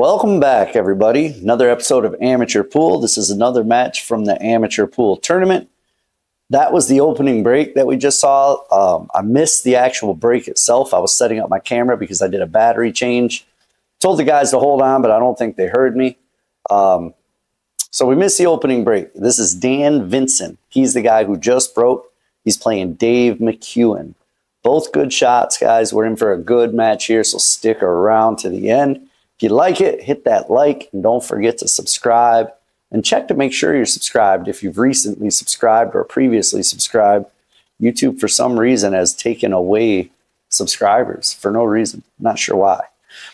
Welcome back, everybody. Another episode of Amateur Pool. This is another match from the Amateur Pool Tournament. That was the opening break that we just saw. I missed the actual break itself. I was setting up my camera because I did a battery change. Told the guys to hold on, but I don't think they heard me. So we missed the opening break. This is Dan Vinson. He's the guy who just broke. He's playing Dave McKuhen. Both good shots, guys. We're in for a good match here, so stick around to the end. If you like it, hit that like, and don't forget to subscribe, and check to make sure you're subscribed. If you've recently subscribed or previously subscribed, YouTube for some reason has taken away subscribers for no reason. Not sure why.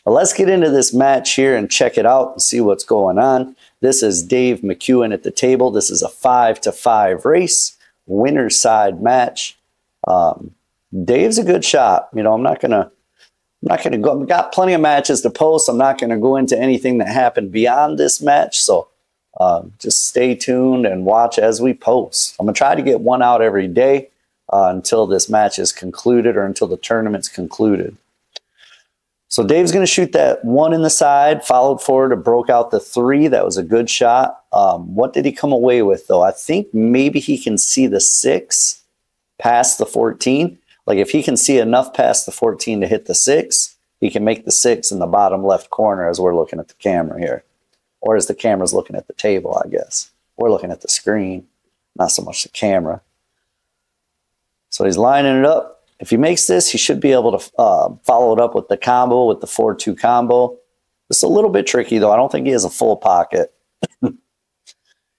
But let's get into this match here and check it out and see what's going on. This is Dave McKuhen at the table. This is a 5-to-5 race, winner side match. Dave's a good shot. You know, I'm not gonna go. I've got plenty of matches to post. I'm not gonna go into anything that happened beyond this match. So just stay tuned and watch as we post. I'm gonna try to get one out every day until this match is concluded or until the tournament's concluded. So Dave's gonna shoot that one in the side, followed forward and broke out the three. That was a good shot. What did he come away with though? I think maybe he can see the 6 past the 14. Like if he can see enough past the 14 to hit the 6, he can make the 6 in the bottom left corner as we're looking at the camera here. Or as the camera's looking at the table, I guess. We're looking at the screen, not so much the camera. So he's lining it up. If he makes this, he should be able to follow it up with the combo, with the 4-2 combo. It's a little bit tricky, though. I don't think he has a full pocket.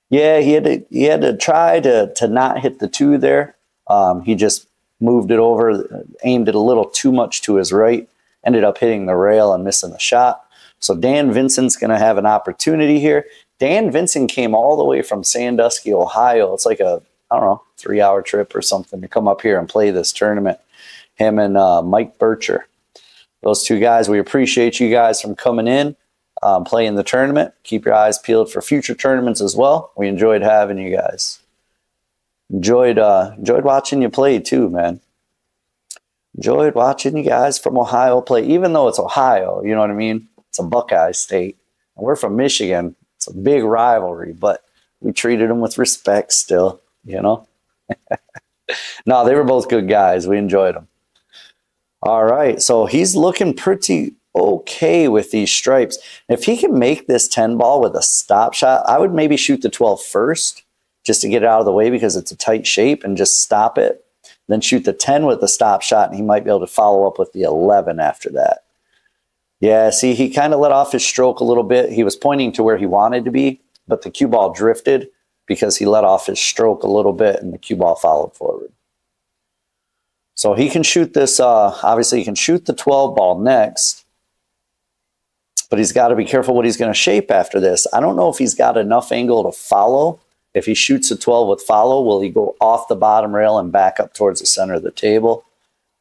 Yeah, he had to try to not hit the 2 there. He just moved it over, aimed it a little too much to his right, ended up hitting the rail and missing the shot. So Dan Vinson's going to have an opportunity here. Dan Vinson came all the way from Sandusky, Ohio. It's like a, I don't know, 3-hour trip or something to come up here and play this tournament. Him and Mike Bircher. Those two guys, we appreciate you guys from coming in, playing the tournament. Keep your eyes peeled for future tournaments as well. We enjoyed having you guys. Enjoyed watching you play too, man. Enjoyed watching you guys from Ohio play, even though it's Ohio, you know what I mean? It's a Buckeye state. And we're from Michigan. It's a big rivalry, but we treated them with respect still, you know? No, they were both good guys. We enjoyed them. All right, so he's looking pretty okay with these stripes. If he can make this 10 ball with a stop shot, I would maybe shoot the 12 first, just to get it out of the way because it's a tight shape, and just stop it. Then shoot the 10 with the stop shot, and he might be able to follow up with the 11 after that. Yeah, see, he kind of let off his stroke a little bit. He was pointing to where he wanted to be, but the cue ball drifted because he let off his stroke a little bit, and the cue ball followed forward. So he can shoot this. Obviously, he can shoot the 12 ball next, but he's got to be careful what he's going to shape after this. I don't know if he's got enough angle to follow. If he shoots a 12 with follow, will he go off the bottom rail and back up towards the center of the table?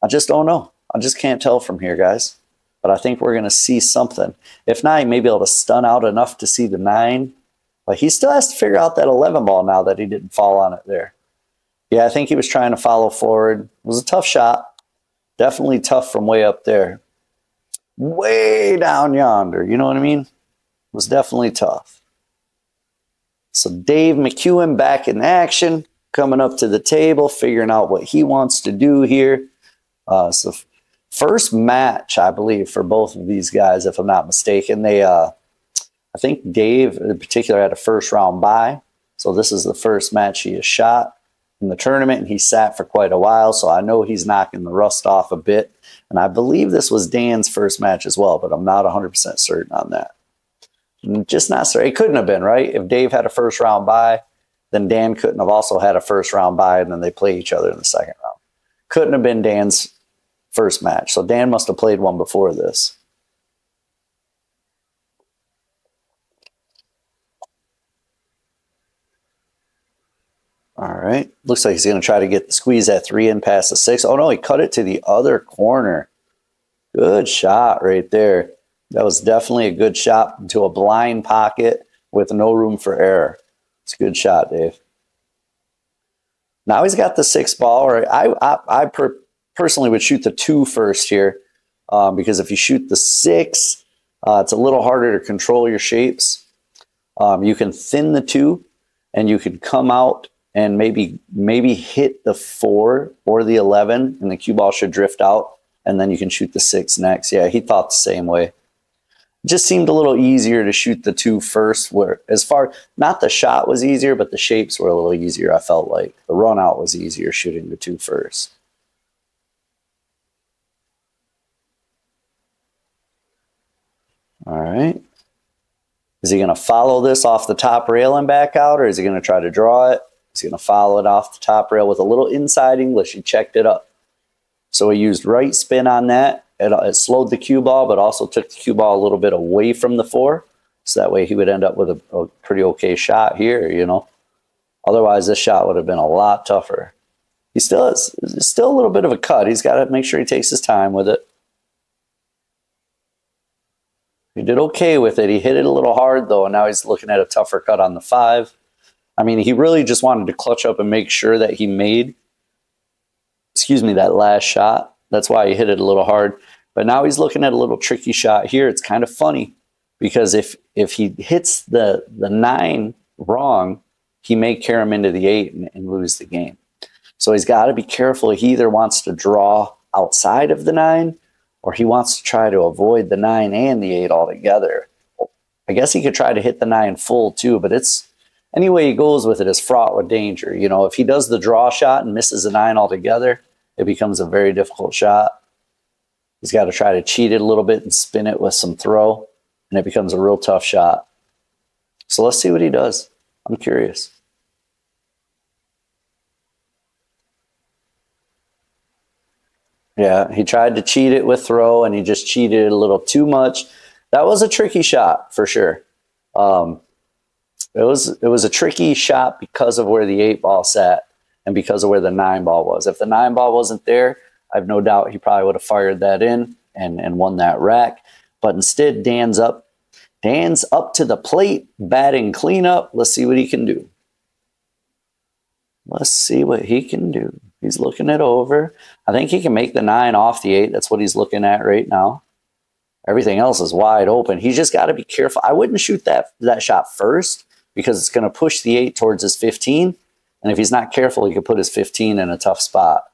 I just don't know. I just can't tell from here, guys. But I think we're going to see something. If not, he may be able to stun out enough to see the 9. But he still has to figure out that 11 ball now that he didn't fall on it there. Yeah, I think he was trying to follow forward. It was a tough shot. Definitely tough from way up there. Way down yonder, you know what I mean? It was definitely tough. So Dave McKuhen back in action, coming up to the table, figuring out what he wants to do here. So first match, I believe, for both of these guys, if I'm not mistaken. They, I think Dave in particular had a first round bye. So this is the first match he has shot in the tournament, and he sat for quite a while. So I know he's knocking the rust off a bit. And I believe this was Dan's first match as well, but I'm not 100% certain on that. Just not sure. It couldn't have been, right? If Dave had a first round bye, then Dan couldn't have also had a first round bye, and then they play each other in the second round. Couldn't have been Dan's first match. So Dan must have played one before this. All right. Looks like he's going to try to squeeze that 3 in past the 6. Oh, no, he cut it to the other corner. Good shot right there. That was definitely a good shot into a blind pocket with no room for error. It's a good shot, Dave. Now he's got the 6 ball. Or I personally would shoot the 2 first here because if you shoot the 6, It's a little harder to control your shapes. You can thin the two and you could come out and maybe hit the 4 or the 11 and the cue ball should drift out, and then you can shoot the 6 next. Yeah, he thought the same way. It just seemed a little easier to shoot the 2 first, where as far, not the shot was easier, but the shapes were a little easier, I felt like. The run out was easier shooting the 2 first. All right. Is he going to follow this off the top rail and back out, or is he going to try to draw it? He's going to follow it off the top rail with a little inside English. He checked it up. So he used right spin on that. It slowed the cue ball, but also took the cue ball a little bit away from the 4. So that way he would end up with a pretty okay shot here, you know. Otherwise, this shot would have been a lot tougher. He still has, it's still a little bit of a cut. He's got to make sure he takes his time with it. He did okay with it. He hit it a little hard, though, and now he's looking at a tougher cut on the 5. I mean, he really just wanted to clutch up and make sure that he made, excuse me, that last shot. That's why he hit it a little hard. But now he's looking at a little tricky shot here. It's kind of funny because if he hits the 9 wrong, he may carry him into the 8 and lose the game. So he's got to be careful. He either wants to draw outside of the 9, or he wants to try to avoid the 9 and the 8 altogether. I guess he could try to hit the 9 full too, but it's, any way he goes with it is fraught with danger. You know, if he does the draw shot and misses the 9 altogether, it becomes a very difficult shot. He's got to try to cheat it a little bit and spin it with some throw, and it becomes a real tough shot. So let's see what he does. I'm curious. Yeah, he tried to cheat it with throw, and he just cheated a little too much. That was a tricky shot for sure. It was a tricky shot because of where the 8 ball sat and because of where the 9 ball was. If the 9 ball wasn't there, I've no doubt he probably would have fired that in and won that rack. But instead, Dan's up to the plate, batting cleanup. Let's see what he can do. Let's see what he can do. He's looking it over. I think he can make the 9 off the 8. That's what he's looking at right now. Everything else is wide open. He's just got to be careful. I wouldn't shoot that shot first because it's going to push the 8 towards his 15. And if he's not careful, he could put his 15 in a tough spot.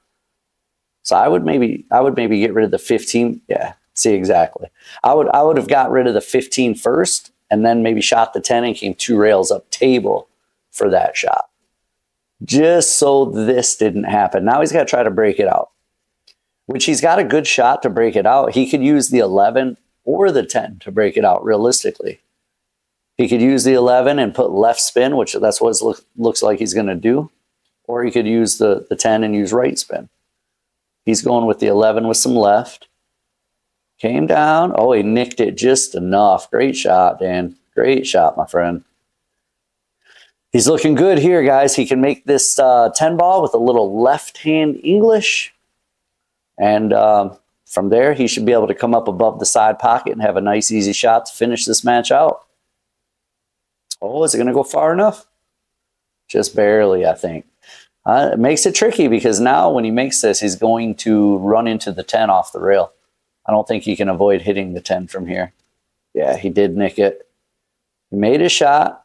So I would maybe get rid of the 15. Yeah, see, exactly. I would have got rid of the 15 first and then maybe shot the 10 and came 2 rails up table for that shot. Just so this didn't happen. Now he's got to try to break it out, which he's got a good shot to break it out. He could use the 11 or the 10 to break it out realistically. He could use the 11 and put left spin, which that's what it looks like he's going to do. Or he could use the 10 and use right spin. He's going with the 11 with some left. Came down. Oh, he nicked it just enough. Great shot, Dan. Great shot, my friend. He's looking good here, guys. He can make this 10 ball with a little left-hand English. And from there, he should be able to come up above the side pocket and have a nice, easy shot to finish this match out. Oh, is it going to go far enough? Just barely, I think. It makes it tricky because now when he makes this, he's going to run into the 10 off the rail. I don't think he can avoid hitting the 10 from here. Yeah, he did nick it. He made his shot.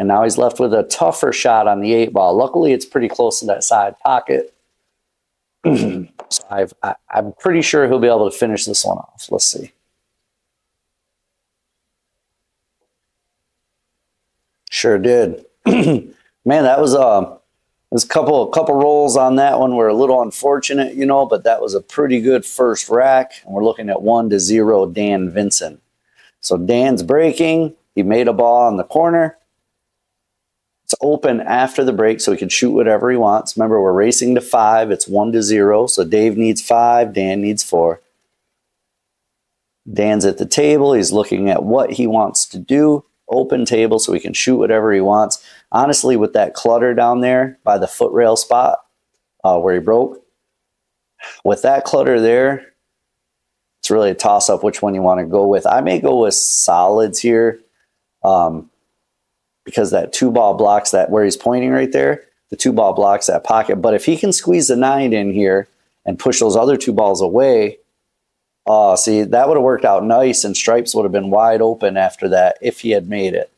And now he's left with a tougher shot on the 8 ball. Luckily, it's pretty close to that side pocket. So I'm pretty sure he'll be able to finish this one off. Let's see. Sure did. Man, that was a couple rolls on that one were a little unfortunate, you know, but that was a pretty good first rack. And we're looking at 1-0 Dan Vinson. So Dan's breaking. He made a ball on the corner. It's open after the break, so he can shoot whatever he wants. Remember, we're racing to 5. It's 1-0, so Dave needs 5. Dan needs 4. Dan's at the table. He's looking at what he wants to do. Open table, so he can shoot whatever he wants. Honestly, with that clutter down there by the footrail spot where he broke, with that clutter there, it's really a toss-up which one you want to go with. I may go with solids here. Because that 2 ball blocks that where he's pointing right there, the 2 ball blocks that pocket. But if he can squeeze the 9 in here and push those other 2 balls away, See, that would have worked out nice, and Stripes would have been wide open after that if he had made it.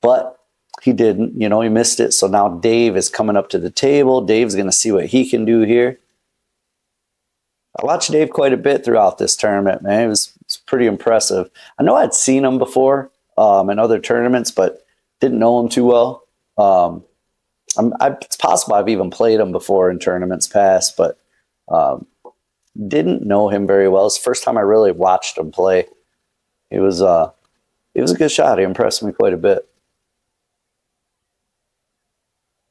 But he didn't, you know, he missed it. So now Dave is coming up to the table. Dave's going to see what he can do here. I watched Dave quite a bit throughout this tournament, man. It was pretty impressive. I know I'd seen him before in other tournaments, but didn't know him too well. It's possible I've even played him before in tournaments past, but didn't know him very well. It's the first time I really watched him play. It was a good shot. He impressed me quite a bit.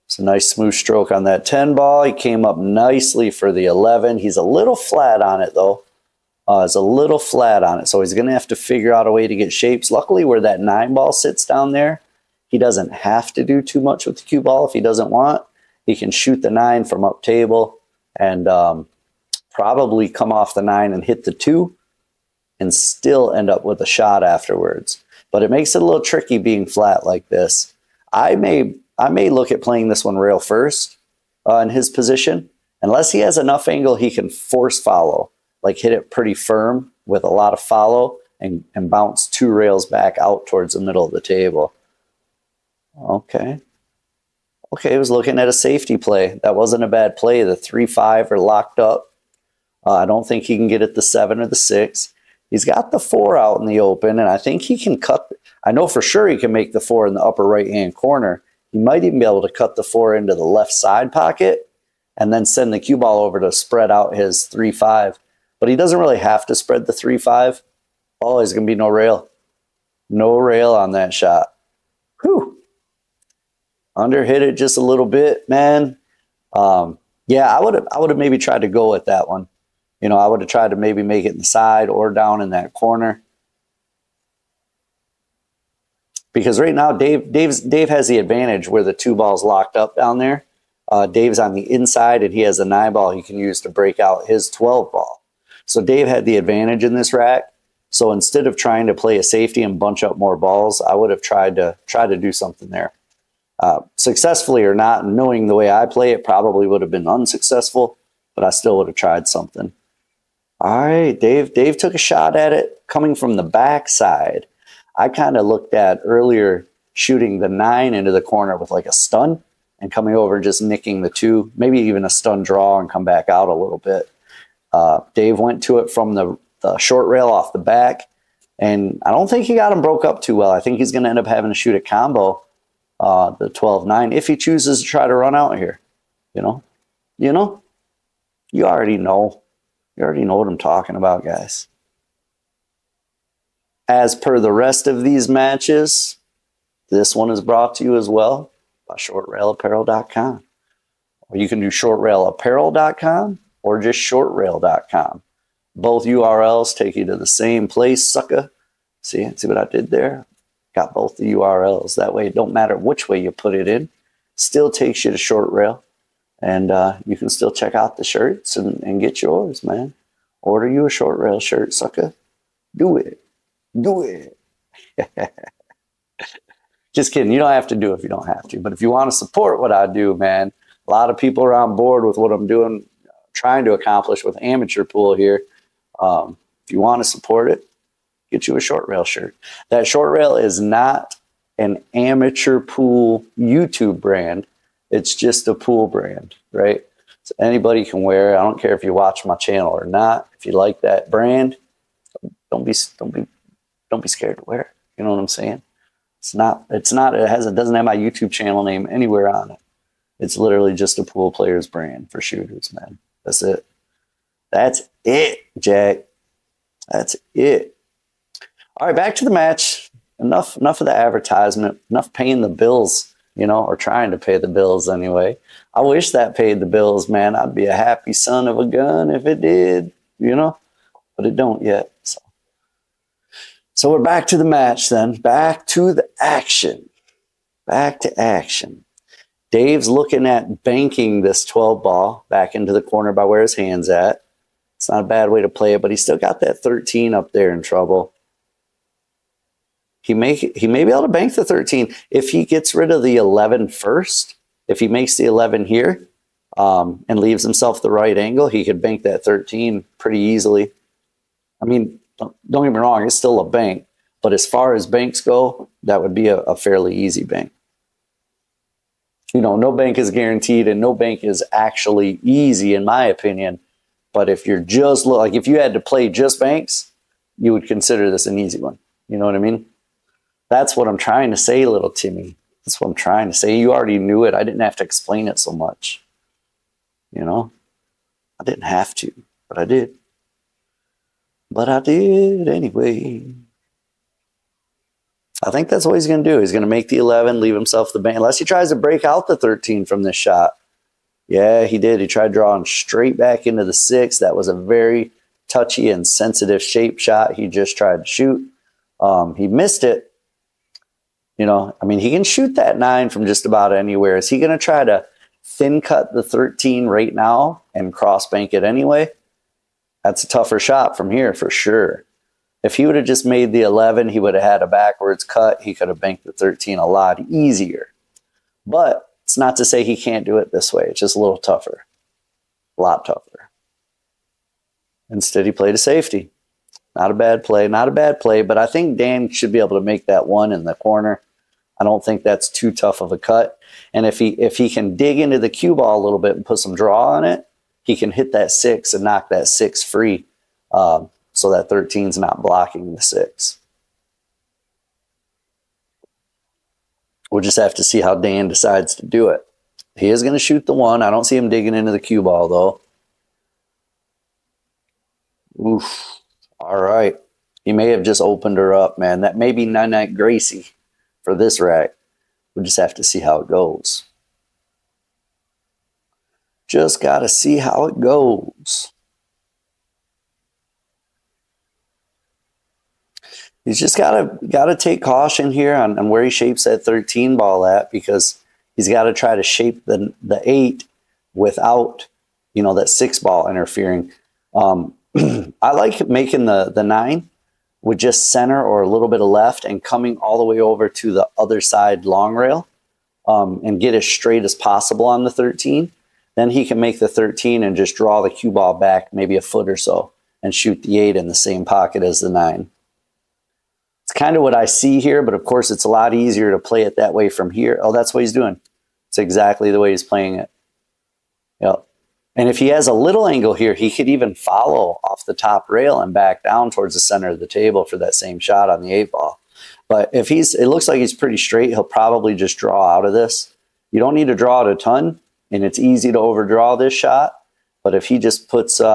It's a nice smooth stroke on that 10 ball. He came up nicely for the 11. He's a little flat on it, though. He's a little flat on it, so he's going to have to figure out a way to get shapes. Luckily, where that 9 ball sits down there, he doesn't have to do too much with the cue ball if he doesn't want. He can shoot the 9 from up table and probably come off the 9 and hit the 2 and still end up with a shot afterwards. But it makes it a little tricky being flat like this. I may look at playing this one rail first in his position, unless he has enough angle he can force follow, like hit it pretty firm with a lot of follow and bounce 2 rails back out towards the middle of the table. Okay. Okay, he was looking at a safety play. That wasn't a bad play. The 3-5 are locked up. I don't think he can get at the 7 or the 6. He's got the 4 out in the open, and I think he can cut. I know for sure he can make the 4 in the upper right-hand corner. He might even be able to cut the 4 into the left side pocket and then send the cue ball over to spread out his 3-5. But he doesn't really have to spread the 3-5. Oh, there's going to be no rail. No rail on that shot. Whew. Underhit it just a little bit, man. Yeah, I would have maybe tried to go at that one. You know, I would have tried to maybe make it in the side or down in that corner. Because right now, Dave has the advantage where the 2 ball's locked up down there. Dave's on the inside, and he has a 9 ball he can use to break out his 12 ball. So Dave had the advantage in this rack. So instead of trying to play a safety and bunch up more balls, I would have tried to do something there. Successfully or not, knowing the way I play, it probably would have been unsuccessful, but I still would have tried something. All right, Dave took a shot at it coming from the backside. I kind of looked at earlier shooting the 9 into the corner with like a stun and coming over and just nicking the 2, maybe even a stun draw and come back out a little bit. Dave went to it from the short rail off the back, and I don't think he got him broke up too well. I think he's going to end up having to shoot a combo, the 12-9, if he chooses to try to run out here. You know, you already know. You already know what I'm talking about, guys. As per the rest of these matches, this one is brought to you as well by shortrailapparel.com. Or you can do shortrailapparel.com or just shortrail.com. Both URLs take you to the same place, sucker. See what I did there? Got both the URLs. That way, it don't matter which way you put it in. Still takes you to Short Rail. And you can still check out the shirts and get yours, man. Order you a Short Rail shirt, sucker. Do it. Do it. Just kidding. You don't have to do it if you don't have to. But if you want to support what I do, man, a lot of people are on board with what I'm doing, trying to accomplish with amateur pool here. If you want to support it, get you a Short Rail shirt. That Short Rail is not an amateur pool YouTube brand. It's just a pool brand, right? So anybody can wear it. I don't care if you watch my channel or not. If you like that brand, don't be scared to wear it. You know what I'm saying? It doesn't have my YouTube channel name anywhere on it. It's literally just a pool player's brand for shooters, man. That's it. That's it, Jack. That's it. All right, back to the match. Enough of the advertisement, enough paying the bills, you know, or trying to pay the bills anyway. I wish that paid the bills, man. I'd be a happy son of a gun if it did, you know, but it don't yet. So we're back to the match then. Back to the action. Back to action. Dave's looking at banking this 12 ball back into the corner by where his hand's at. It's not a bad way to play it, but he's still got that 13 up there in trouble. He may be able to bank the 13. If he gets rid of the 11 first, if he makes the 11 here and leaves himself the right angle, he could bank that 13 pretty easily. I mean, don't get me wrong, it's still a bank, but as far as banks go, that would be a fairly easy bank. You know, no bank is guaranteed and no bank is actually easy, in my opinion. But if you're just like, if you had to play just banks, you would consider this an easy one. You know what I mean? That's what I'm trying to say, little Timmy. That's what I'm trying to say. You already knew it. I didn't have to explain it so much. You know, I didn't have to, but I did. But I did anyway. I think that's what he's going to do. He's going to make the 11, leave himself the bank, unless he tries to break out the 13 from this shot. Yeah, he did. He tried drawing straight back into the 6. That was a very touchy and sensitive shape shot he just tried to shoot. He missed it. You know, I mean, he can shoot that 9 from just about anywhere. Is he going to try to thin cut the 13 right now and cross bank it anyway? That's a tougher shot from here for sure. If he would have just made the 11, he would have had a backwards cut. He could have banked the 13 a lot easier. But it's not to say he can't do it this way. It's just a little tougher, a lot tougher. Instead, he played a safety. Not a bad play, not a bad play, but I think Dan should be able to make that 1 in the corner. I don't think that's too tough of a cut. And if he can dig into the cue ball a little bit and put some draw on it, he can hit that 6 and knock that 6 free. So that 13's not blocking the 6. We'll just have to see how Dan decides to do it. He is going to shoot the 1. I don't see him digging into the cue ball, though. Oof. All right. He may have just opened her up, man. That may be 9-9 Gracie for this rack. We'll just have to see how it goes. Just got to see how it goes. He's just got to take caution here on where he shapes that 13 ball at, because he's got to try to shape the 8 without, you know, that 6 ball interfering. I like making the 9 with just center or a little bit of left and coming all the way over to the other side long rail, and get as straight as possible on the 13. Then he can make the 13 and just draw the cue ball back maybe a foot or so and shoot the 8 in the same pocket as the 9. It's kind of what I see here, but of course it's a lot easier to play it that way from here. Oh, that's what he's doing. It's exactly the way he's playing it. Yep. And if he has a little angle here, he could even follow off the top rail and back down towards the center of the table for that same shot on the 8 ball. But if he's, it looks like he's pretty straight, he'll probably just draw out of this. You don't need to draw it a ton, and it's easy to overdraw this shot. But if he just puts, you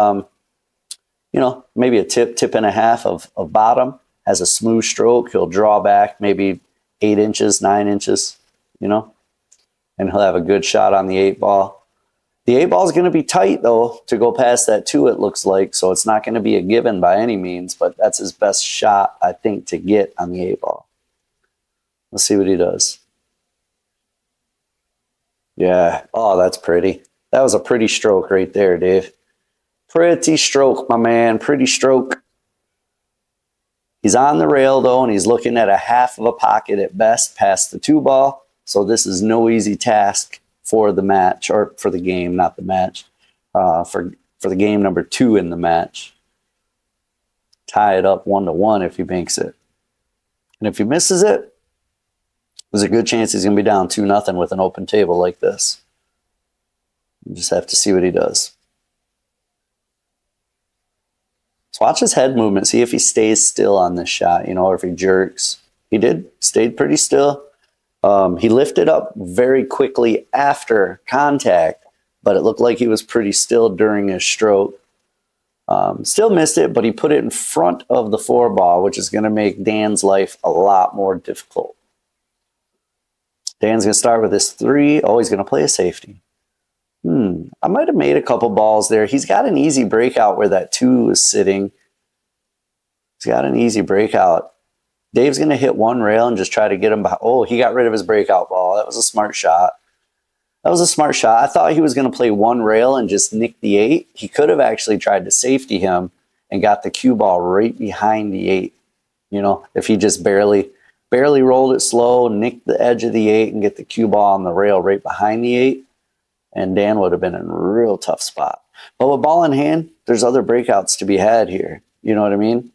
know, maybe a tip and a half of bottom, has a smooth stroke, he'll draw back maybe 8 inches, 9 inches, you know, and he'll have a good shot on the 8 ball. The 8 ball is going to be tight, though, to go past that 2, it looks like, so it's not going to be a given by any means, but that's his best shot, I think, to get on the 8 ball. Let's see what he does. Yeah, oh, that's pretty. That was a pretty stroke right there, Dave. Pretty stroke, my man, pretty stroke. He's on the rail, though, and he's looking at a half of a pocket at best past the 2 ball. So this is no easy task for the match, or for the game, not the match, for the game number 2 in the match. Tie it up 1-1 if he banks it. And if he misses it, there's a good chance he's going to be down 2-0 with an open table like this. You just have to see what he does. So watch his head movement. See if he stays still on this shot, you know, or if he jerks. He did. Stayed pretty still. He lifted up very quickly after contact, but it looked like he was pretty still during his stroke. Still missed it, but he put it in front of the 4 ball, which is going to make Dan's life a lot more difficult. Dan's going to start with his 3. Oh, he's going to play a safety. I might have made a couple balls there. He's got an easy breakout where that 2 is sitting. He's got an easy breakout. Dave's going to hit one rail and just try to get him by. Oh, he got rid of his breakout ball. That was a smart shot. That was a smart shot. I thought he was going to play one rail and just nick the 8. He could have actually tried to safety him and got the cue ball right behind the 8. You know, if he just barely rolled it slow, nicked the edge of the 8 and get the cue ball on the rail right behind the 8. And Dan would have been in a real tough spot. But with ball in hand, there's other breakouts to be had here. You know what I mean?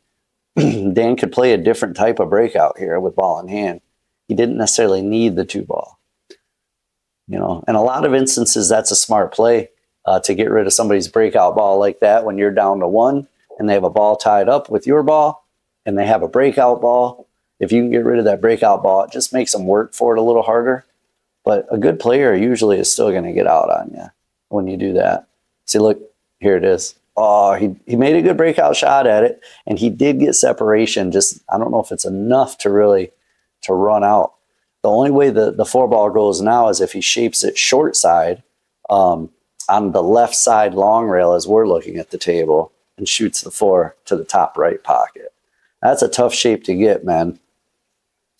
Dan could play a different type of breakout here with ball in hand. He didn't necessarily need the two ball. You know, in a lot of instances, that's a smart play to get rid of somebody's breakout ball like that when you're down to one and they have a ball tied up with your ball and they have a breakout ball. If you can get rid of that breakout ball, it just makes them work for it a little harder. But a good player usually is still going to get out on you when you do that. See, look, here it is. Oh, he made a good breakout shot at it, and he did get separation. Just, I don't know if it's enough to really to run out. The only way the four ball goes now is if he shapes it short side on the left side long rail as we're looking at the table and shoots the four to the top right pocket. That's a tough shape to get, man,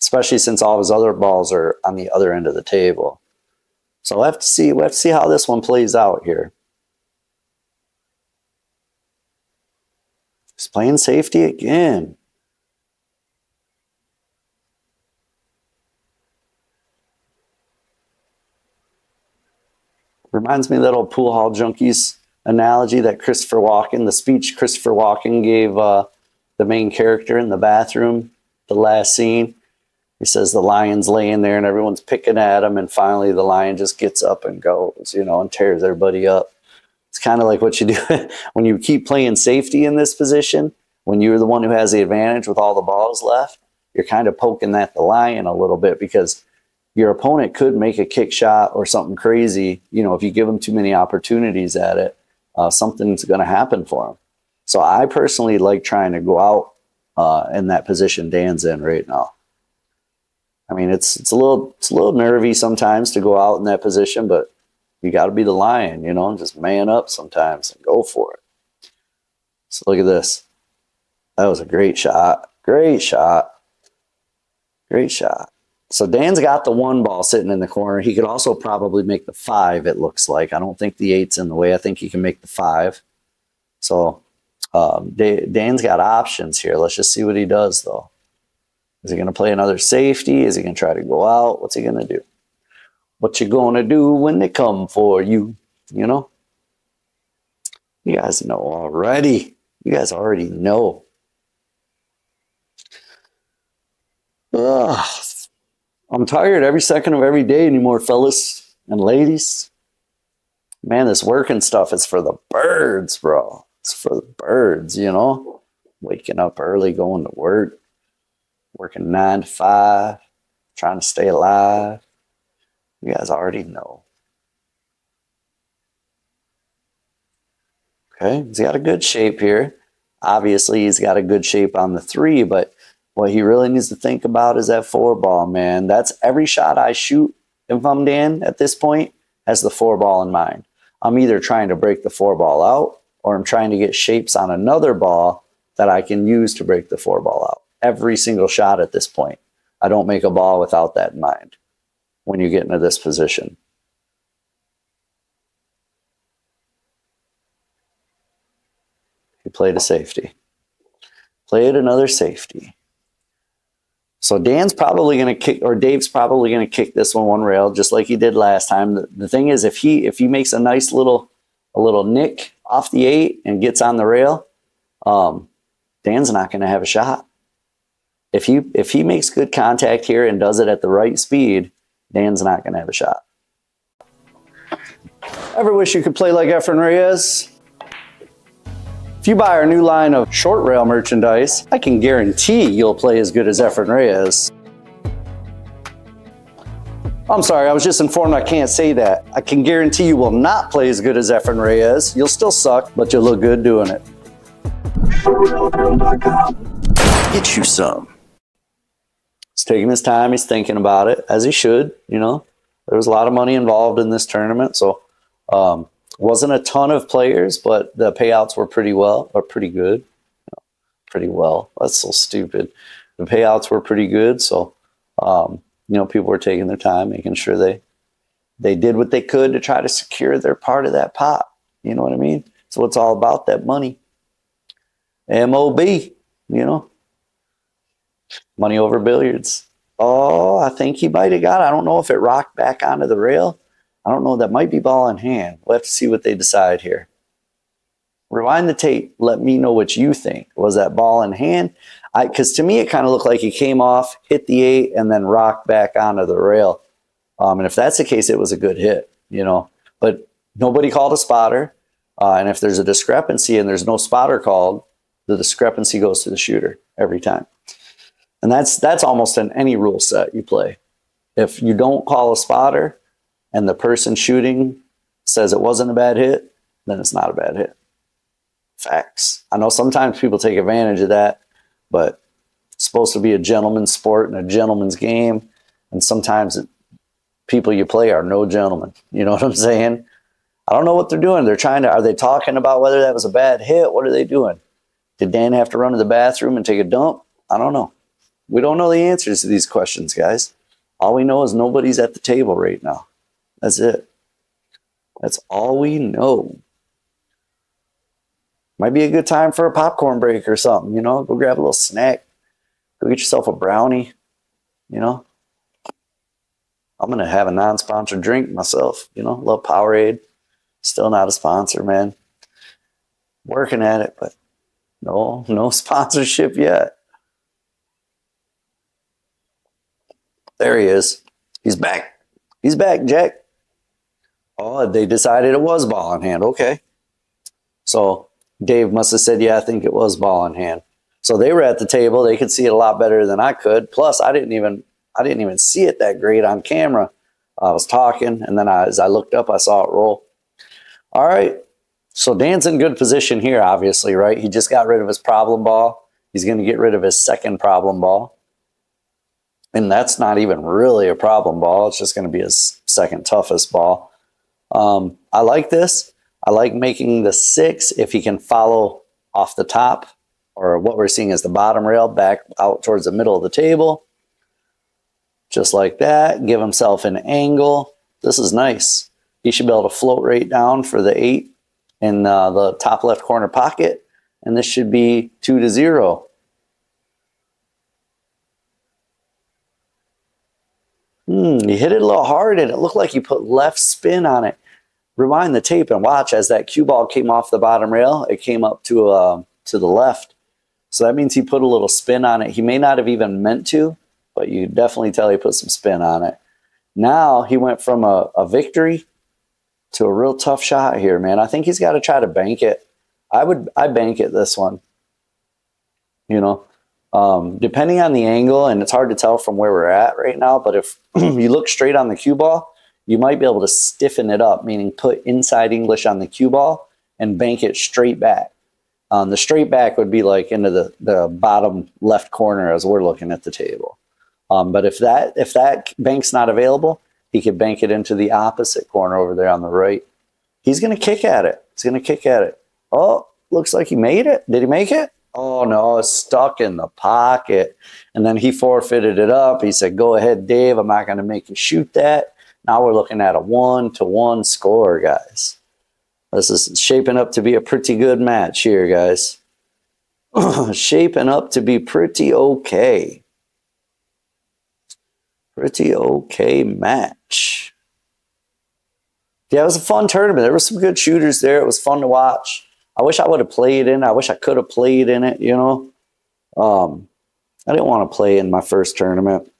especially since all of his other balls are on the other end of the table. So we'll have to see how this one plays out here. He's playing safety again. Reminds me of that old Pool Hall Junkies analogy that Christopher Walken, the speech Christopher Walken gave the main character in the bathroom, the last scene. He says the lion's laying there and everyone's picking at him, and finally the lion just gets up and goes, you know, and tears everybody up. It's kind of like what you do when you keep playing safety in this position, when you're the one who has the advantage with all the balls left, you're kind of poking at the lion a little bit because your opponent could make a kick shot or something crazy. You know, if you give them too many opportunities at it, something's going to happen for them. So I personally like trying to go out in that position Dan's in right now. I mean, it's a little nervy sometimes to go out in that position, but you got to be the lion, you know, and just man up sometimes and go for it. So look at this. That was a great shot. Great shot. Great shot. So Dan's got the one ball sitting in the corner. He could also probably make the five, it looks like. I don't think the eight's in the way. I think he can make the five. So Dan's got options here. Let's just see what he does, though. Is he going to play another safety? Is he going to try to go out? What's he going to do? What you going to do when they come for you, you know? You guys know already. You guys already know. Ugh. I'm tired every second of every day anymore, fellas and ladies. Man, this working stuff is for the birds, bro. It's for the birds, you know? Waking up early, going to work, working 9 to 5, trying to stay alive. You guys already know. Okay, he's got a good shape here. Obviously, he's got a good shape on the three, but what he really needs to think about is that four ball, man. That's every shot I shoot, if I'm Dan, at this point, has the four ball in mind. I'm either trying to break the four ball out or I'm trying to get shapes on another ball that I can use to break the four ball out. Every single shot at this point. I don't make a ball without that in mind when you get into this position. He played a safety. Played another safety. So Dan's probably going to kick, or Dave's probably going to kick this one rail, just like he did last time. The thing is, if he makes a nice little nick off the eight and gets on the rail, Dan's not going to have a shot. If he makes good contact here and does it at the right speed, Dan's not going to have a shot. Ever wish you could play like Efren Reyes? If you buy our new line of short rail merchandise, I can guarantee you'll play as good as Efren Reyes. I'm sorry, I was just informed I can't say that. I can guarantee you will not play as good as Efren Reyes. You'll still suck, but you'll look good doing it. Get you some. He's taking his time. He's thinking about it, as he should. You know, there was a lot of money involved in this tournament, so wasn't a ton of players, but the payouts were pretty good. No, pretty well. That's so stupid. The payouts were pretty good, so you know, people were taking their time, making sure they did what they could to try to secure their part of that pot. You know what I mean? So it's all about that money. MOB, you know. Money over billiards. Oh, I think he might have got it. I don't know if it rocked back onto the rail. I don't know. That might be ball in hand. We'll have to see what they decide here. Rewind the tape. Let me know what you think. Was that ball in hand? Because to me, it kind of looked like he came off, hit the 8, and then rocked back onto the rail. And if that's the case, it was a good hit, you know. But nobody called a spotter. And if there's a discrepancy and there's no spotter called, the discrepancy goes to the shooter every time. And that's almost in any rule set you play. If you don't call a spotter and the person shooting says it wasn't a bad hit, then it's not a bad hit. Facts. I know sometimes people take advantage of that, but it's supposed to be a gentleman's sport and a gentleman's game. And sometimes people you play are no gentlemen. You know what I'm saying? I don't know what they're doing. They're trying to, are they talking about whether that was a bad hit? What are they doing? Did Dan have to run to the bathroom and take a dump? I don't know. We don't know the answers to these questions, guys. All we know is nobody's at the table right now. That's it. That's all we know. Might be a good time for a popcorn break or something, you know? Go grab a little snack. Go get yourself a brownie, you know? I'm going to have a non-sponsored drink myself, you know? A little Powerade. Still not a sponsor, man. Working at it, but no sponsorship yet. There he is. He's back. He's back, Jack. Oh, they decided it was ball in hand. Okay. So Dave must have said, yeah, I think it was ball in hand. So they were at the table. They could see it a lot better than I could. Plus, I didn't even see it that great on camera. I was talking, and then as I looked up, I saw it roll. All right. So Dan's in good position here, obviously, right? He just got rid of his problem ball. He's going to get rid of his second problem ball. And that's not even really a problem ball. It's just going to be his second toughest ball. I like this. I like making the 6 if he can follow off the top, or what we're seeing is the bottom rail back out towards the middle of the table. Just like that. Give himself an angle. This is nice. He should be able to float right down for the 8 in the top left corner pocket. And this should be 2-0. He hit it a little hard, and it looked like he put left spin on it. Rewind the tape and watch as that cue ball came off the bottom rail. It came up to the left. So that means he put a little spin on it. He may not have even meant to, but you definitely tell he put some spin on it. Now he went from a victory to a real tough shot here, man. I think he's got to try to bank it. I bank it this one. You know? Depending on the angle, and it's hard to tell from where we're at right now, but if you look straight on the cue ball, you might be able to stiffen it up, meaning put inside English on the cue ball and bank it straight back. The straight back would be like into the bottom left corner as we're looking at the table. But if that bank's not available, he could bank it into the opposite corner over there on the right. He's going to kick at it. He's going to kick at it. Oh, looks like he made it. Did he make it? Oh, no, it's stuck in the pocket. And then he forfeited it up. He said, go ahead, Dave. I'm not going to make you shoot that. Now we're looking at a 1-1 score, guys. This is shaping up to be a pretty good match here, guys. Shaping up to be pretty okay. Pretty okay match. Yeah, it was a fun tournament. There were some good shooters there. It was fun to watch. I wish I would have played in. I wish I could have played in it, you know. I didn't want to play in my first tournament.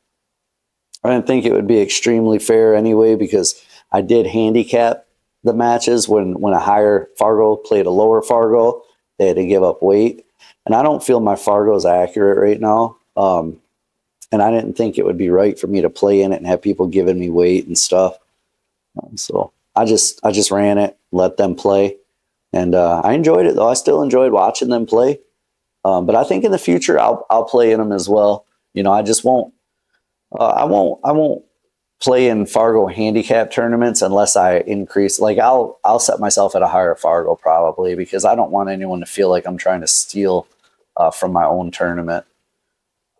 I didn't think it would be extremely fair anyway, because I did handicap the matches when a higher Fargo played a lower Fargo. They had to give up weight. And I don't feel my Fargo is accurate right now. And I didn't think it would be right for me to play in it and have people giving me weight and stuff. So I just ran it, let them play. And I enjoyed it, though. I still enjoyed watching them play. But I think in the future I'll play in them as well. You know, I just won't. I won't play in Fargo handicap tournaments unless I increase. Like I'll set myself at a higher Fargo probably, because I don't want anyone to feel like I'm trying to steal from my own tournament.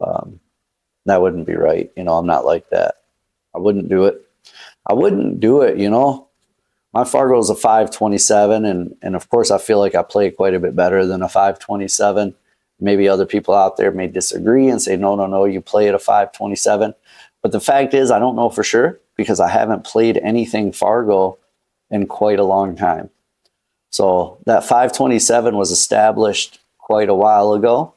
That wouldn't be right. You know, I'm not like that. I wouldn't do it. I wouldn't do it. You know. My Fargo is a 527, and of course I feel like I play quite a bit better than a 527. Maybe other people out there may disagree and say, no, you play at a 527. But the fact is, I don't know for sure, because I haven't played anything Fargo in quite a long time. So that 527 was established quite a while ago.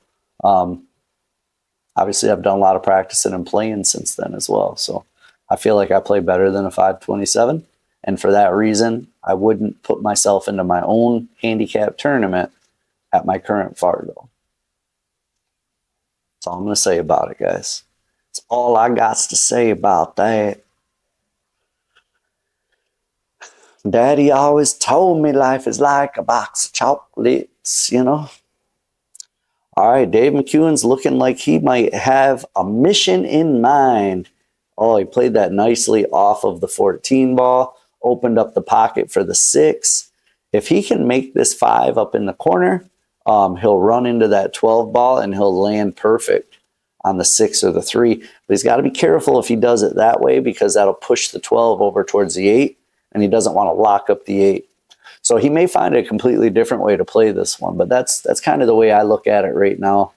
Obviously, I've done a lot of practicing and playing since then as well. So I feel like I play better than a 527. And for that reason, I wouldn't put myself into my own handicap tournament at my current Fargo. That's all I'm going to say about it, guys. That's all I got to say about that. Daddy always told me life is like a box of chocolates, you know. All right, Dave McKuhen's looking like he might have a mission in mind. Oh, he played that nicely off of the 14 ball, opened up the pocket for the 6. If he can make this 5 up in the corner, he'll run into that 12 ball and he'll land perfect on the 6 or the 3. But he's got to be careful if he does it that way, because that'll push the 12 over towards the 8, and he doesn't want to lock up the 8. So he may find a completely different way to play this one, but that's kind of the way I look at it right now.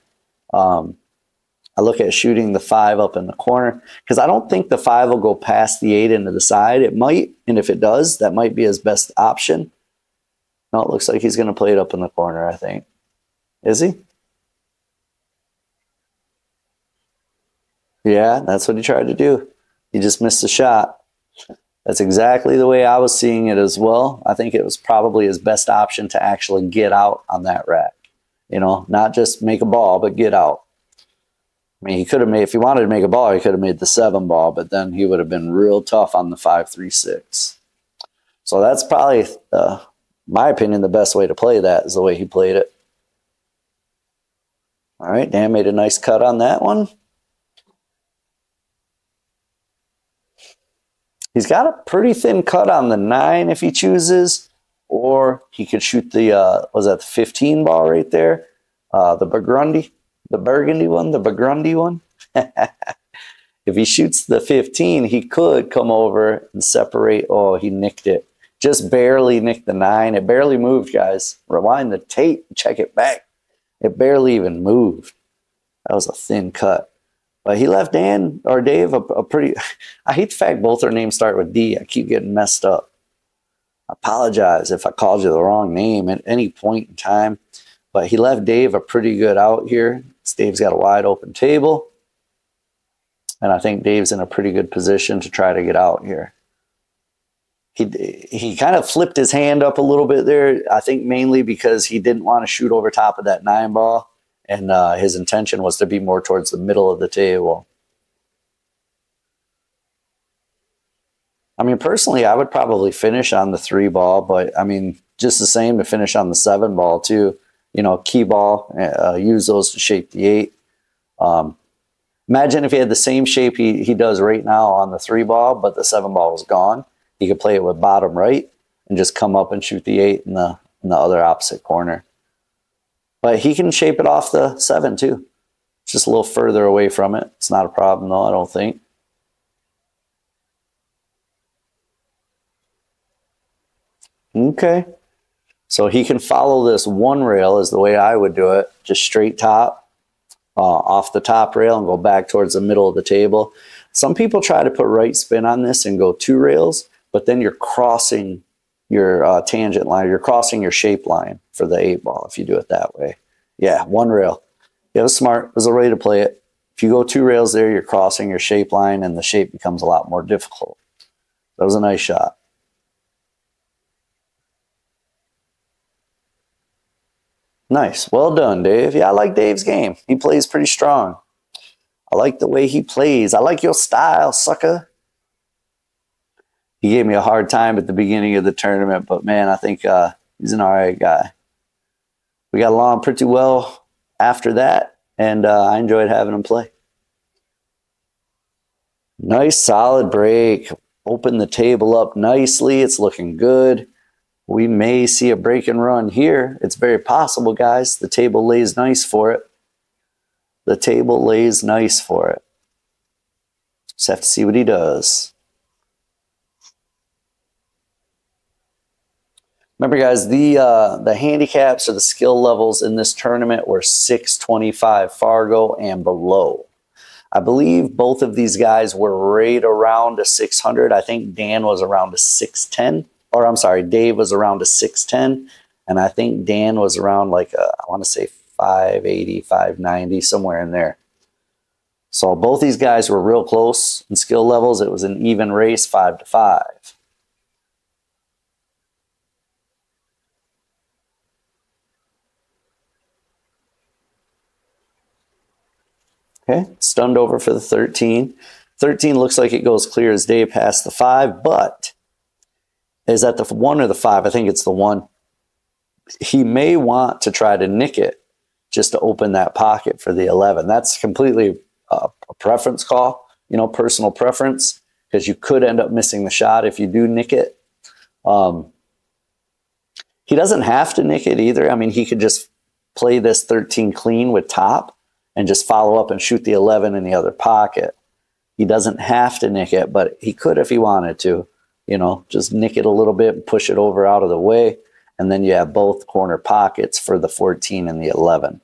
I look at shooting the 5 up in the corner, because I don't think the 5 will go past the 8 into the side. It might, and if it does, that might be his best option. No, it looks like he's going to play it up in the corner, I think. Is he? Yeah, that's what he tried to do. He just missed the shot. That's exactly the way I was seeing it as well. I think it was probably his best option to actually get out on that rack. You know, not just make a ball, but get out. I mean, he could have made, if he wanted to make a ball, he could have made the 7 ball, but then he would have been real tough on the 5-3-6. So that's probably, my opinion, the best way to play that is the way he played it. All right, Dan made a nice cut on that one. He's got a pretty thin cut on the 9 if he chooses, or he could shoot the, was that the 15 ball right there? The burgundy one. If he shoots the 15, he could come over and separate. Oh, he nicked it. Just barely nicked the 9. It barely moved, guys. Rewind the tape, check it back. It barely even moved. That was a thin cut. But he left Dan or Dave a pretty... I hate the fact both their names start with D. I keep getting messed up. I apologize if I called you the wrong name at any point in time. But he left Dave a pretty good out here. Dave's got a wide open table. And I think Dave's in a pretty good position to try to get out here. He kind of flipped his hand up a little bit there, I think mainly because he didn't want to shoot over top of that 9 ball. And his intention was to be more towards the middle of the table. I mean, personally, I would probably finish on the 3 ball, but I mean, just the same to finish on the 7 ball too. You know, key ball, use those to shape the 8. Imagine if he had the same shape he does right now on the 3 ball, but the 7 ball was gone. He could play it with bottom right and just come up and shoot the 8 in the other opposite corner. But he can shape it off the 7 too. It's just a little further away from it. It's not a problem though, I don't think. Okay. So he can follow this one rail is the way I would do it, just straight top, off the top rail and go back towards the middle of the table. Some people try to put right spin on this and go 2 rails, but then you're crossing your tangent line, you're crossing your shape line for the 8 ball if you do it that way. Yeah, 1 rail. Yeah, it was smart. It was a way to play it. If you go 2 rails there, you're crossing your shape line and the shape becomes a lot more difficult. That was a nice shot. Nice. Well done, Dave. Yeah, I like Dave's game. He plays pretty strong. I like the way he plays. I like your style, sucker. He gave me a hard time at the beginning of the tournament, but man, I think he's an all right guy. We got along pretty well after that, and I enjoyed having him play. Nice, solid break. Open the table up nicely. It's looking good. We may see a break and run here. It's very possible, guys. The table lays nice for it. The table lays nice for it. Just have to see what he does. Remember, guys, the handicaps or the skill levels in this tournament were 625 Fargo and below. I believe both of these guys were right around a 600. I think Dan was around a 610. Or I'm sorry, Dave was around a 610. And I think Dan was around like, I want to say 580, 590, somewhere in there. So both these guys were real close in skill levels. It was an even race, 5-5. Okay, stunned over for the 13. 13 looks like it goes clear as day past the 5, but is that the 1 or the 5? I think it's the 1. He may want to try to nick it just to open that pocket for the 11. That's completely a preference call, you know, personal preference, because you could end up missing the shot if you do nick it. He doesn't have to nick it either. I mean, he could just play this 13 clean with top and just follow up and shoot the 11 in the other pocket. He doesn't have to nick it, but he could if he wanted to, you know, just nick it a little bit and push it over out of the way. And then you have both corner pockets for the 14 and the 11.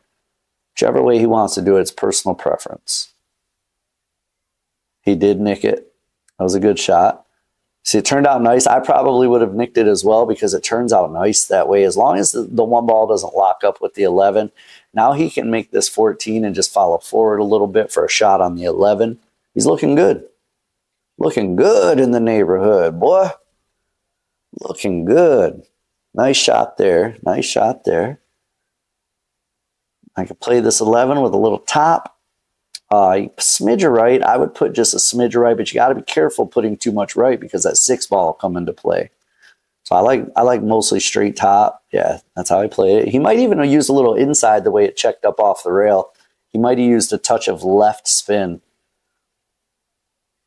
Whichever way he wants to do it, it's personal preference. He did nick it. That was a good shot. See, it turned out nice. I probably would have nicked it as well because it turns out nice that way. As long as the one ball doesn't lock up with the 11, now he can make this 14 and just follow forward a little bit for a shot on the 11. He's looking good. Looking good in the neighborhood, boy. Looking good. Nice shot there. Nice shot there. I could play this 11 with a little top. Smidge of right. I would put just a smidge of right, but you got to be careful putting too much right because that 6 ball will come into play. So I like mostly straight top. Yeah, that's how I play it. He might even have used a little inside the way it checked up off the rail. He might have used a touch of left spin.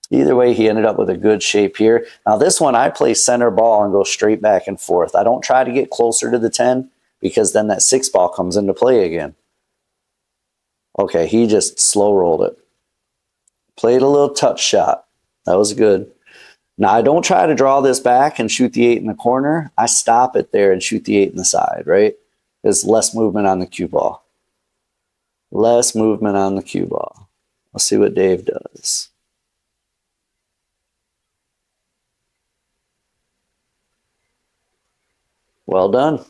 Either way, he ended up with a good shape here. Now this one, I play center ball and go straight back and forth. I don't try to get closer to the 10 because then that 6 ball comes into play again. Okay, he just slow rolled it. Played a little touch shot. That was good. Now I don't try to draw this back and shoot the 8 in the corner. I stop it there and shoot the 8 in the side, right? There's less movement on the cue ball. Less movement on the cue ball. Let's see what Dave does. Well done.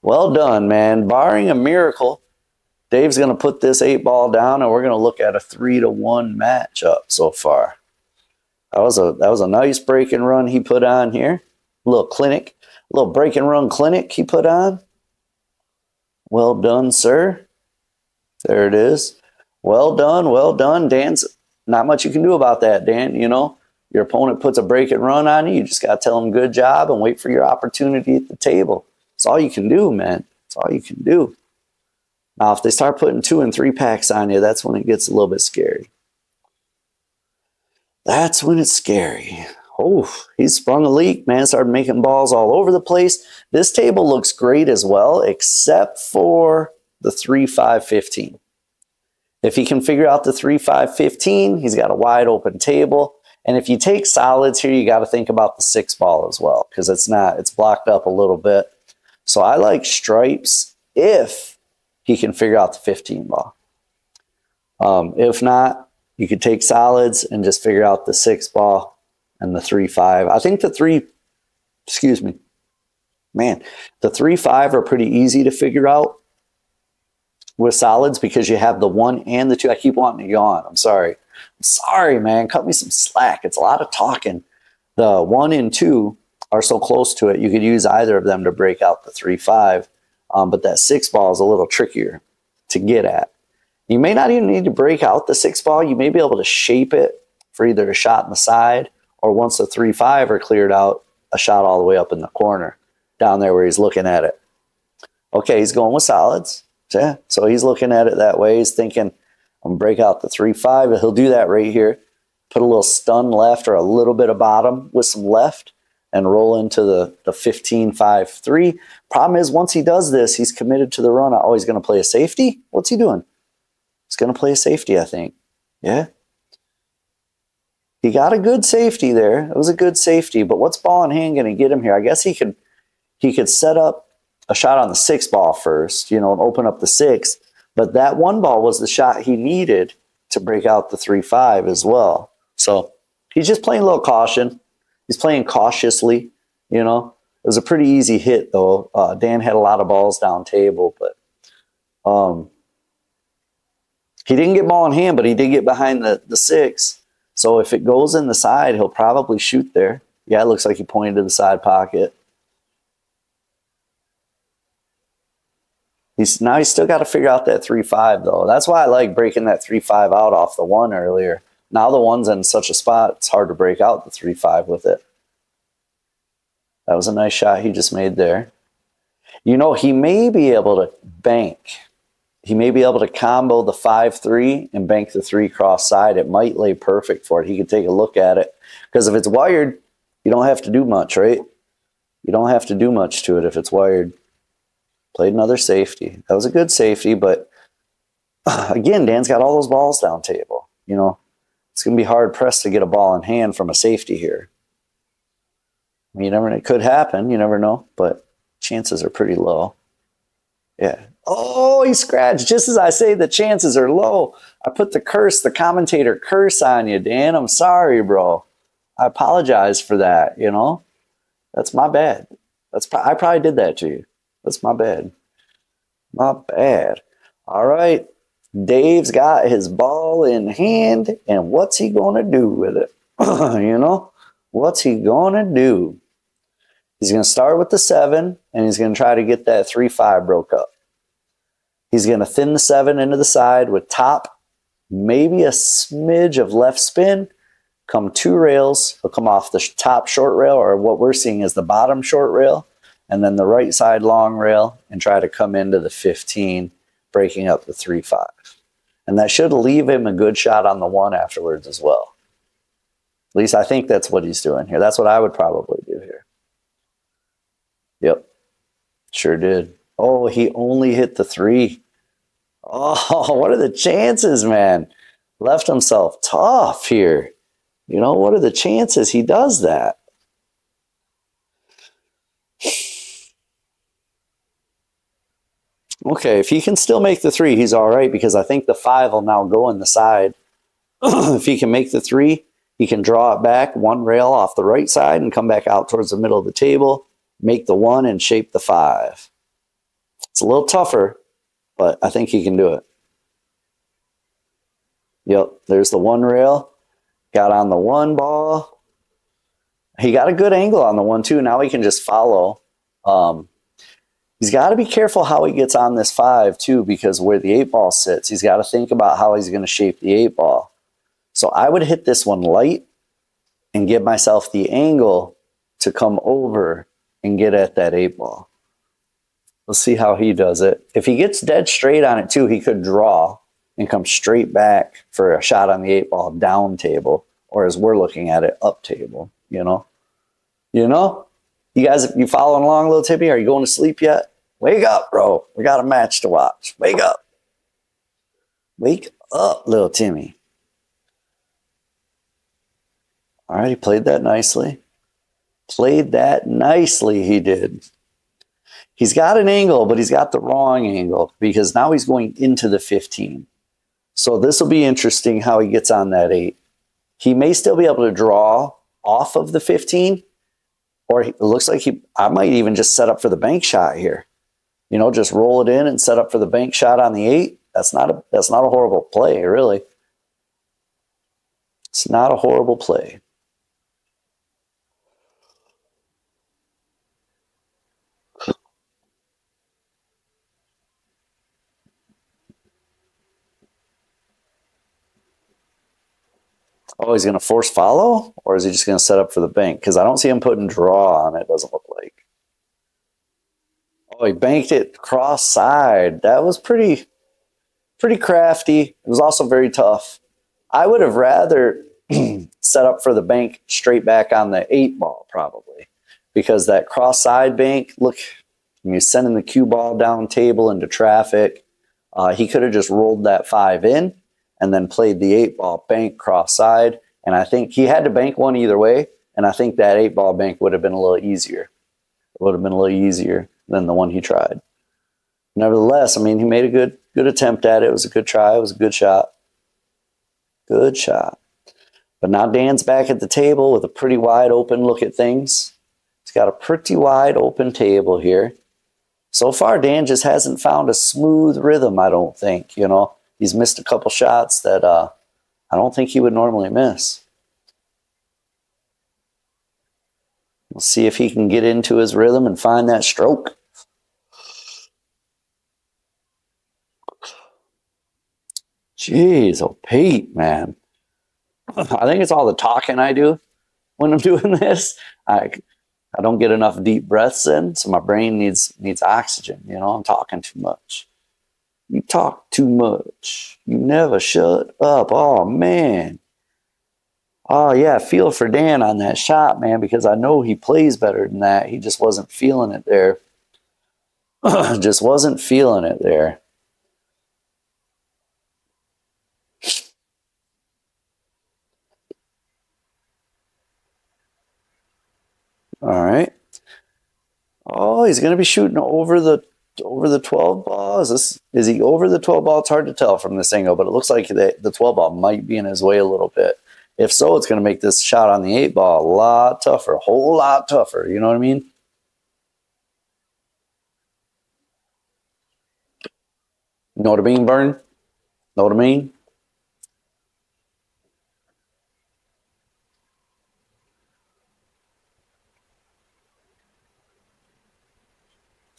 Well done, man. Barring a miracle, Dave's going to put this 8 ball down, and we're going to look at a 3-1 matchup so far. That was a nice break and run he put on here. A little clinic, a little break and run clinic he put on. Well done, sir. There it is. Well done, well done. Dan's not much you can do about that, Dan, you know. Your opponent puts a break and run on you. You just got to tell them good job and wait for your opportunity at the table. That's all you can do, man. That's all you can do. Now, if they start putting 2 and 3 packs on you, that's when it gets a little bit scary. That's when it's scary. Oh, he sprung a leak, man. Started making balls all over the place. This table looks great as well, except for the 3-5-15. If he can figure out the 3-5-15, he's got a wide open table. And if you take solids here, you got to think about the 6 ball as well because it's blocked up a little bit. So I like stripes if he can figure out the 15 ball. If not, you could take solids and just figure out the 6 ball and the 3-5. I think the 3, excuse me, man, the 3-5 are pretty easy to figure out with solids because you have the 1 and the 2. I keep wanting to yawn. I'm sorry. I'm sorry, man. Cut me some slack. It's a lot of talking. The 1 and 2 are so close to it. You could use either of them to break out the 3-5, but that 6 ball is a little trickier to get at. You may not even need to break out the 6 ball. You may be able to shape it for either a shot in the side or once the 3-5 are cleared out, a shot all the way up in the corner down there where he's looking at it. Okay, he's going with solids. Yeah, so he's looking at it that way. He's thinking, I'm going to break out the 3-5. He'll do that right here. Put a little stun left or a little bit of bottom with some left and roll into the 15-5-3. Problem is, once he does this, he's committed to the run. Oh, he's going to play a safety? What's he doing? He's going to play a safety, I think. Yeah. He got a good safety there. It was a good safety, but what's ball in hand going to get him here? I guess he could set up a shot on the 6 ball first, you know, and open up the 6. But that 1 ball was the shot he needed to break out the 3-5 as well. So he's just playing a little caution. He's playing cautiously, you know. It was a pretty easy hit, though. Dan had a lot of balls down table, but he didn't get ball in hand, but he did get behind the six. So if it goes in the side, he'll probably shoot there. Yeah, it looks like he pointed to the side pocket. Now he's still got to figure out that 3-5, though. That's why I like breaking that 3-5 out off the one earlier. Now the one's in such a spot, it's hard to break out the 3-5 with it. That was a nice shot he just made there. You know, he may be able to bank. He may be able to combo the 5-3 and bank the 3 cross side. It might lay perfect for it. He could take a look at it. Because if it's wired, you don't have to do much, right? You don't have to do much to it if it's wired. Played another safety. That was a good safety, but again, Dan's got all those balls down table. You know, it's going to be hard-pressed to get a ball in hand from a safety here. You never know. It could happen. You never know, but chances are pretty low. Yeah. Oh, he scratched. Just as I say, the chances are low. I put the curse, the commentator curse on you, Dan. I'm sorry, bro. I apologize for that, you know. That's my bad. I probably did that to you. That's my bad. My bad. All right. Dave's got his ball in hand, and what's he going to do with it? You know? What's he going to do? He's going to start with the 7, and he's going to try to get that 3-5 broke up. He's going to thin the 7 into the side with top, maybe a smidge of left spin, come 2 rails. He'll come off the top short rail, or what we're seeing is the bottom short rail, and then the right side long rail, and try to come into the 15, breaking up the 3-5. And that should leave him a good shot on the 1 afterwards as well. At least I think that's what he's doing here. That's what I would probably do here. Yep, sure did. Oh, he only hit the 3. Oh, what are the chances, man? Left himself tough here. You know, what are the chances he does that? Okay, if he can still make the 3, he's all right, because I think the 5 will now go in the side. If he can make the 3, he can draw it back 1 rail off the right side and come back out towards the middle of the table, make the 1 and shape the 5. It's a little tougher, but I think he can do it. Yep, there's the 1 rail. Got on the 1 ball. He got a good angle on the 1, too. Now he can just follow. He's got to be careful how he gets on this 5, too, because where the 8 ball sits, he's got to think about how he's going to shape the 8 ball. So I would hit this one light and give myself the angle to come over and get at that 8 ball. We'll see how he does it. If he gets dead straight on it, too, he could draw and come straight back for a shot on the 8 ball down table, or as we're looking at it, up table, you know? You know? You guys, if you following along, little Tippy, are you going to sleep yet? Wake up, bro. We got a match to watch. Wake up. Wake up, little Timmy. All right, he played that nicely. Played that nicely, he did. He's got an angle, but he's got the wrong angle, because now he's going into the 15. So this will be interesting how he gets on that 8. He may still be able to draw off of the 15, or it looks like I might even just set up for the bank shot here. You know, just roll it in and set up for the bank shot on the 8. That's not a horrible play, really. It's not a horrible play. Oh, he's going to force follow, or is he just going to set up for the bank? Because I don't see him putting draw on it, doesn't look like. Oh, he banked it cross side. That was pretty crafty. It was also very tough. I would have rather set up for the bank straight back on the 8 ball, probably, because that cross side bank, look, you're sending the cue ball down table into traffic. He could have just rolled that 5 in and then played the 8 ball bank cross side. And I think he had to bank one either way. And I think that 8 ball bank would have been a little easier. It would have been a little easier than the one he tried. Nevertheless, I mean, he made a good attempt at it. It was a good try. It was a good shot. Good shot. But now Dan's back at the table with a pretty wide open look at things. It's got a pretty wide open table here. So far, Dan just hasn't found a smooth rhythm, I don't think. You know, he's missed a couple shots that I don't think he would normally miss. We'll see if he can get into his rhythm and find that stroke. Jeez, oh, Pete, man. I think it's all the talking I do when I'm doing this. I don't get enough deep breaths in, so my brain needs oxygen. You know, I'm talking too much. You talk too much. You never shut up. Oh, man. Oh, yeah, feel for Dan on that shot, man, because I know he plays better than that. He just wasn't feeling it there. Just wasn't feeling it there. All right. Oh, he's going to be shooting over the 12 ball. Is he over the 12 ball? It's hard to tell from this angle, but it looks like the 12 ball might be in his way a little bit. If so, it's going to make this shot on the 8 ball a lot tougher, a whole lot tougher. You know what I mean? Know what I mean, Burn? Know what I mean?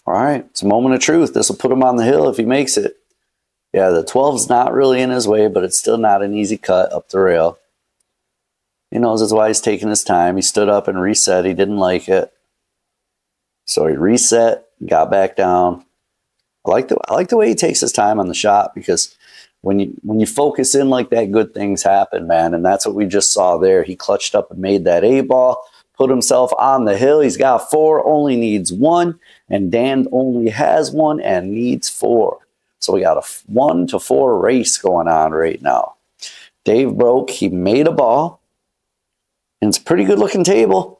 All right, it's a moment of truth. This will put him on the hill if he makes it. Yeah, the 12's not really in his way, but it's still not an easy cut up the rail. He knows that's why he's taking his time. He stood up and reset. He didn't like it. So he reset, got back down. I like the way he takes his time on the shot, because when you focus in like that, good things happen, man. And that's what we just saw there. He clutched up and made that 8 ball. Put himself on the hill. He's got 4, only needs 1, and Dan only has 1 and needs 4. So we got a 1-4 race going on right now. Dave broke. He made a ball, and it's a pretty good looking table.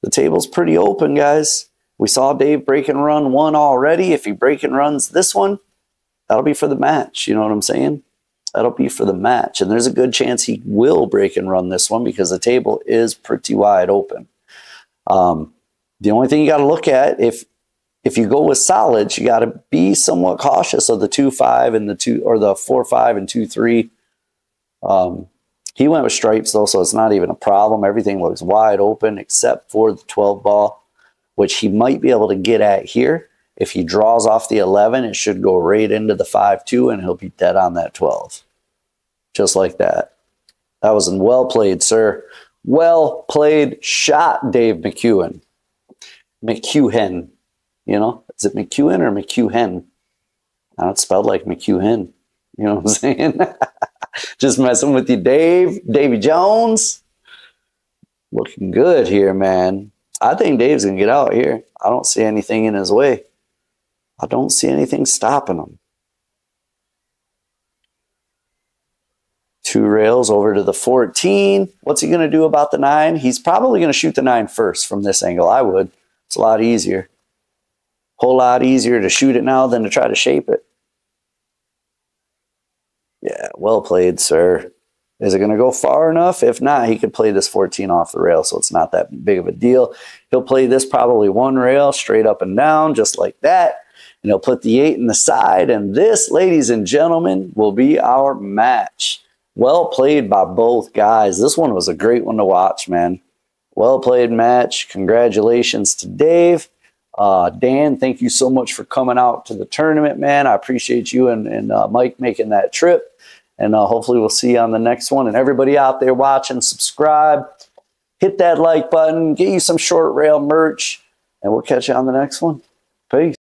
The table's pretty open, guys. We saw Dave break and run 1 already. If he break and runs this one, that'll be for the match. You know what I'm saying? That'll be for the match. And there's a good chance he will break and run this one, because the table is pretty wide open. The only thing you got to look at, if you go with solids, you got to be somewhat cautious of the 2-5 and the 2, or the 4-5 and 2-3. He went with stripes though, so it's not even a problem. Everything looks wide open except for the 12 ball, which he might be able to get at here. If he draws off the 11, it should go right into the 5-2, and he'll be dead on that 12. Just like that. That was well played, sir. Well played shot, Dave McKuhen. McKuhen. You know, is it McKuhen or McKuhen? I don't spell like McKuhen. You know what I'm saying? Just messing with you, Dave. Davy Jones. Looking good here, man. I think Dave's going to get out here. I don't see anything in his way. I don't see anything stopping him. 2 rails over to the 14. What's he going to do about the 9? He's probably going to shoot the 9 first from this angle. I would. It's a lot easier. Whole lot easier to shoot it now than to try to shape it. Yeah, well played, sir. Is it going to go far enough? If not, he could play this 14 off the rail, so it's not that big of a deal. He'll play this probably 1 rail straight up and down, just like that. And he'll put the 8 in the side. And this, ladies and gentlemen, will be our match. Well played by both guys. This one was a great one to watch, man. Well played match. Congratulations to Dave. Dan, thank you so much for coming out to the tournament, man. I appreciate you and Mike making that trip. And hopefully we'll see you on the next one. And everybody out there watching, subscribe. Hit that like button. Get you some Short Rail merch. And we'll catch you on the next one. Peace.